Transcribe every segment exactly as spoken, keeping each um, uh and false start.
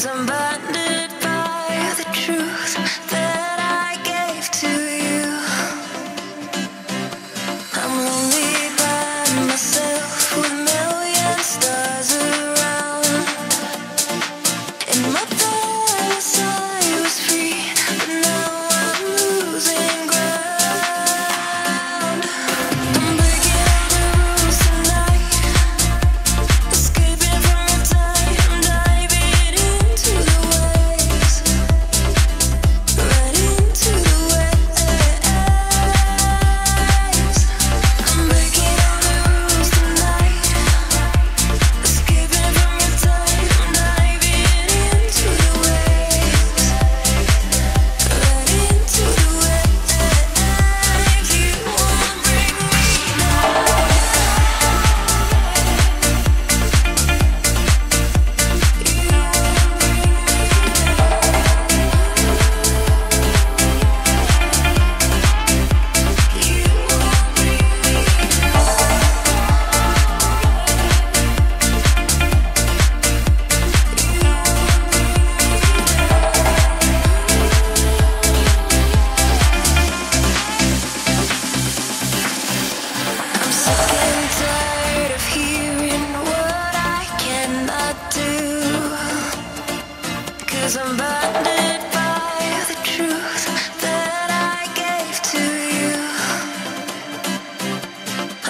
'Cause I'm blinded by the truth that I gave to you. I'm lonely by myself with million stars around. In my palace I was free, but now I'm losing ground. I'm breaking the rules tonight, escaping from your time. I'm diving into the waves, right into the waves. I'm breaking all the rules tonight, escaping from your time. I'm diving into the waves, right into the waves. You won't bring me down. I'm sick and tired of hearing what I cannot do, 'cause I'm blinded by the truth that I gave to you.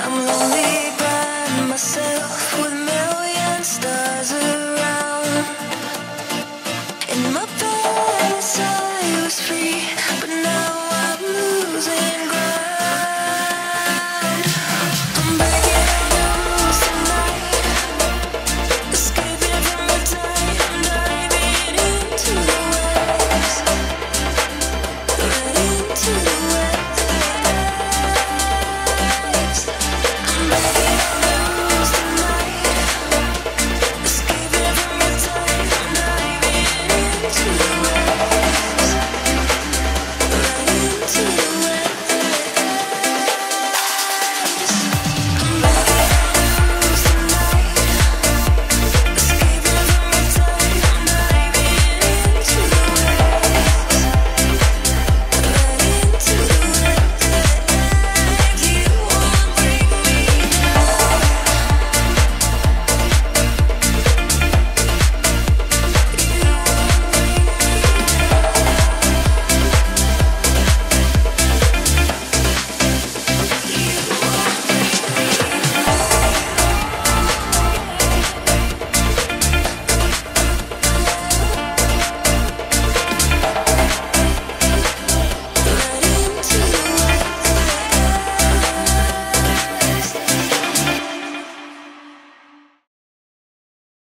I'm lonely by myself with million stars around.